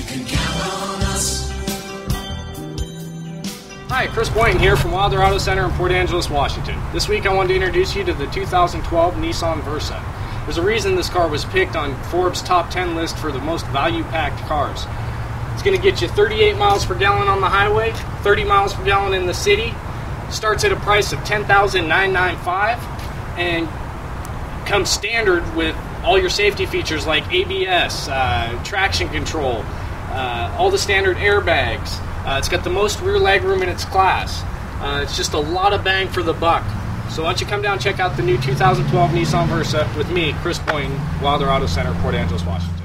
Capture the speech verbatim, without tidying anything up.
You can count on us. Hi, Kris Boynton here from Wilder Auto Center in Port Angeles, Washington. This week I wanted to introduce you to the two thousand twelve Nissan Versa. There's a reason this car was picked on Forbes' top ten list for the most value-packed cars. It's going to get you thirty-eight miles per gallon on the highway, thirty miles per gallon in the city, starts at a price of ten thousand nine hundred ninety-five dollars, and comes standard with all your safety features like A B S, uh, traction control, uh, all the standard airbags. Uh, it's got the most rear leg room in its class. Uh, it's just a lot of bang for the buck. So why don't you come down and check out the new two thousand twelve Nissan Versa with me, Kris Boynton, Wilder Auto Center, Port Angeles, Washington.